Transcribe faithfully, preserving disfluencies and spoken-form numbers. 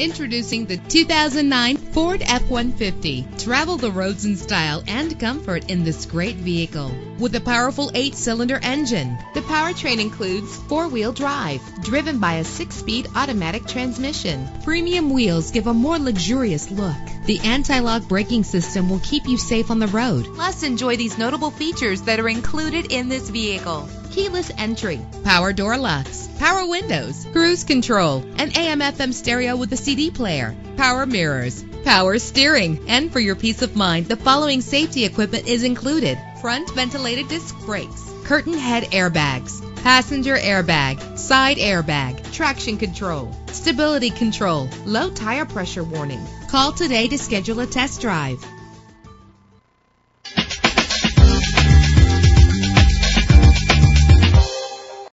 Introducing the two thousand nine Ford F one fifty. Travel the roads in style and comfort in this great vehicle. With a powerful eight-cylinder engine, the powertrain includes four-wheel drive, driven by a six-speed automatic transmission. Premium wheels give a more luxurious look. The anti-lock braking system will keep you safe on the road. Plus, enjoy these notable features that are included in this vehicle. Keyless entry, power door locks, power windows, cruise control, an A M F M stereo with a C D player, power mirrors, power steering. And for your peace of mind, the following safety equipment is included: front ventilated disc brakes, curtain head airbags, passenger airbag, side airbag, traction control, stability control, low tire pressure warning. Call today to schedule a test drive.